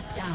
Shut down.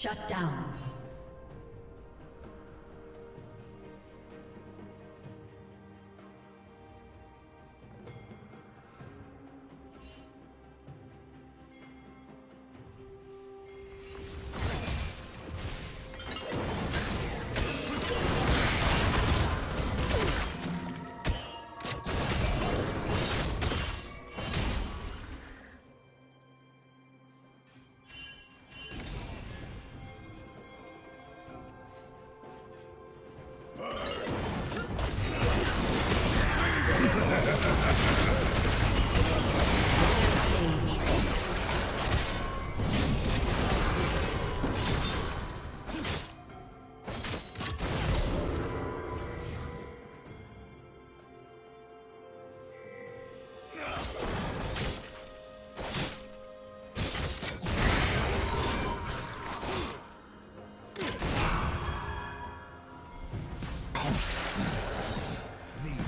Shut down. Leave.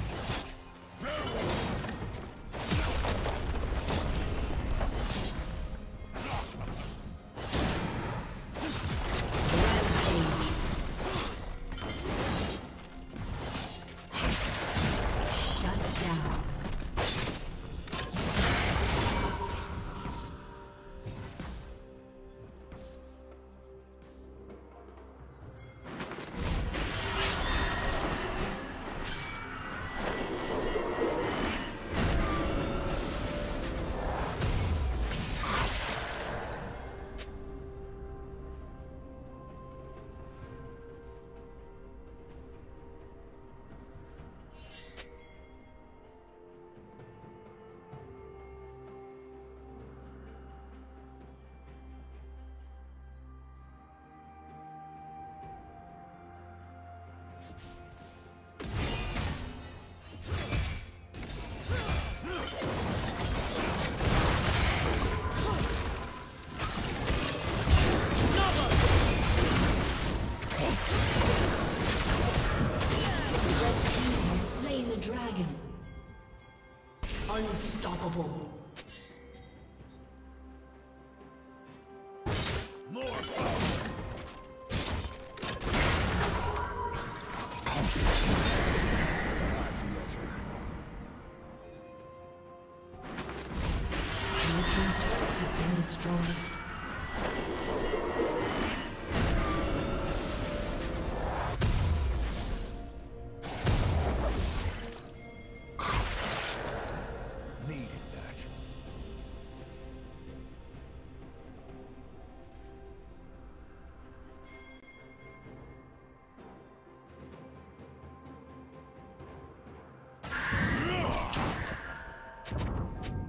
Unstoppable.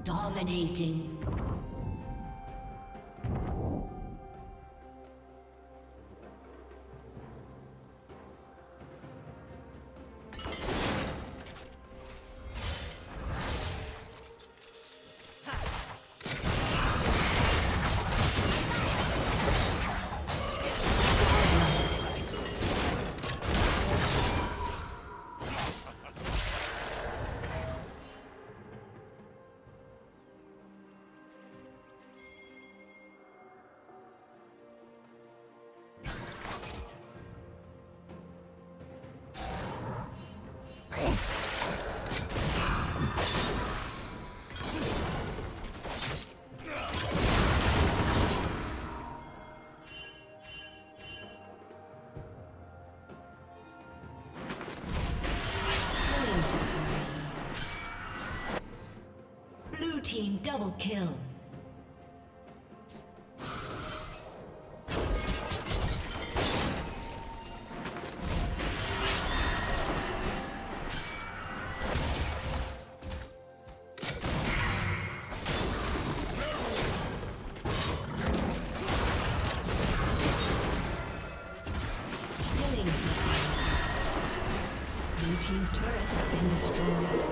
Dominating. Double kill. Killing spree. Blue team's turret has been destroyed.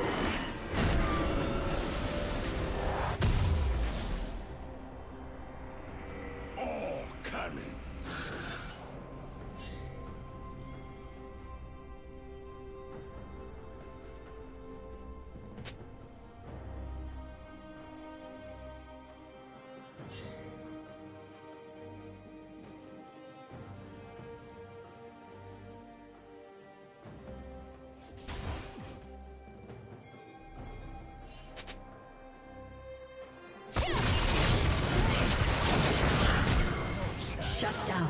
Shut down.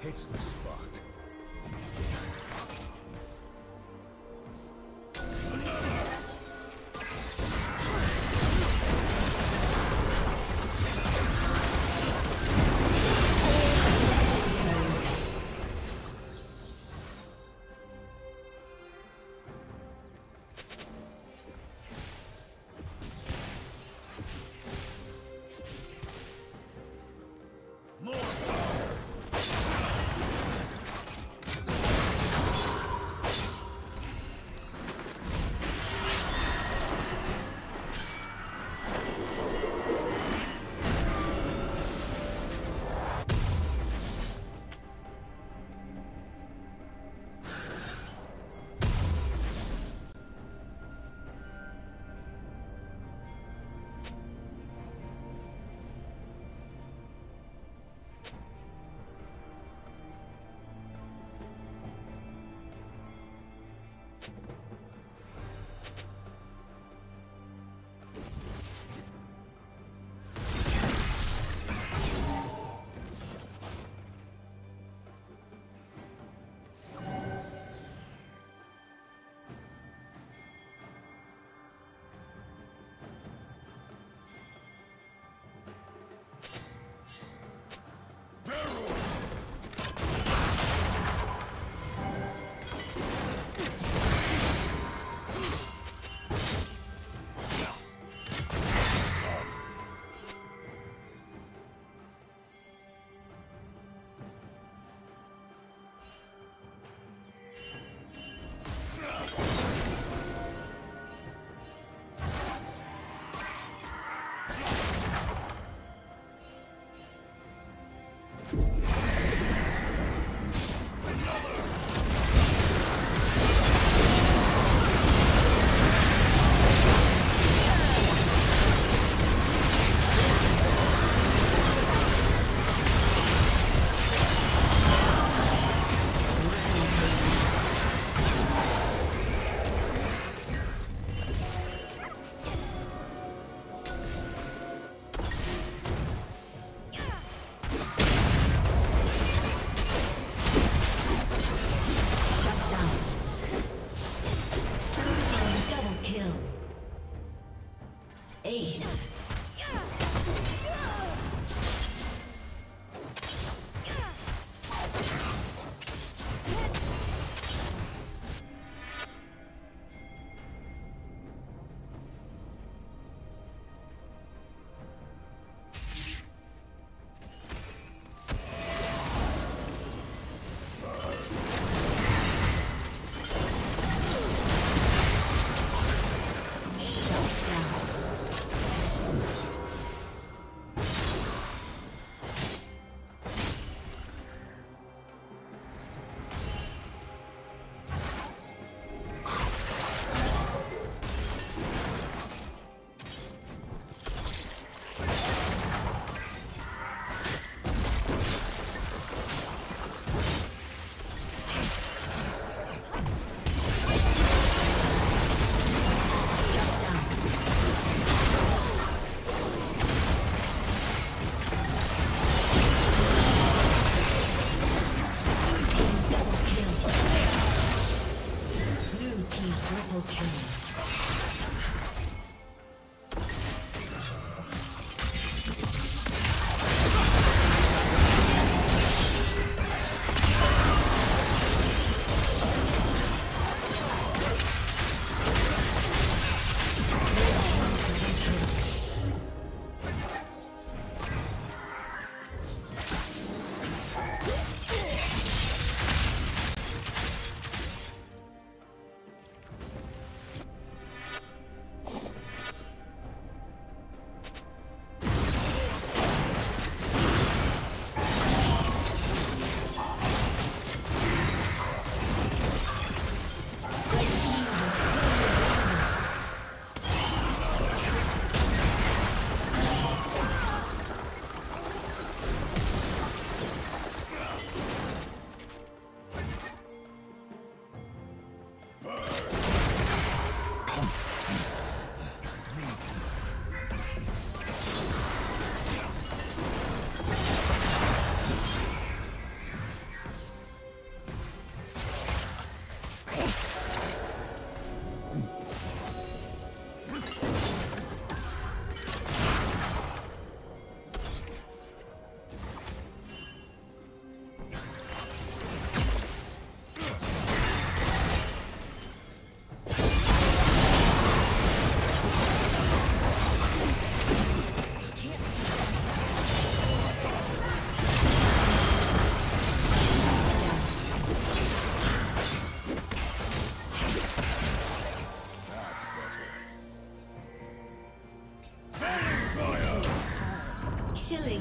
Hits the spot.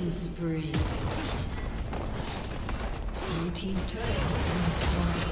Spree. Blue team's turret has been destroyed.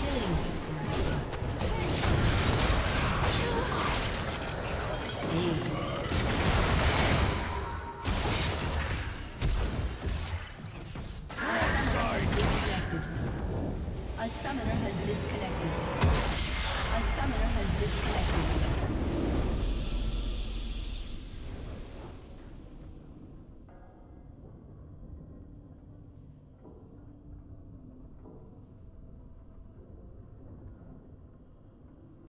Killing spree. Haste. A summoner has disconnected.